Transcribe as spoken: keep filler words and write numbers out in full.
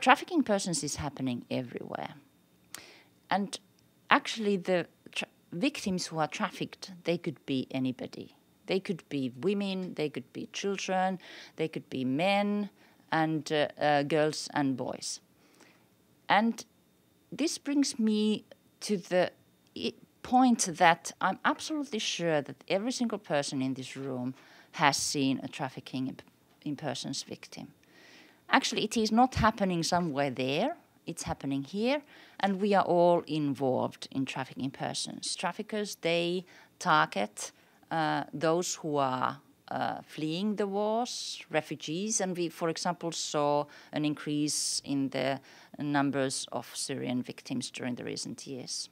trafficking persons is happening everywhere. And actually the tra victims who are trafficked, they could be anybody. They could be women, they could be children, they could be men and uh, uh, girls and boys. And this brings me to the point that I'm absolutely sure that every single person in this room has seen a trafficking in persons victim. Actually, it is not happening somewhere there. It's happening here, and we are all involved in trafficking persons. Traffickers, they target Uh, those who are uh, fleeing the wars, refugees, and we, for example, saw an increase in the numbers of Syrian victims during the recent years.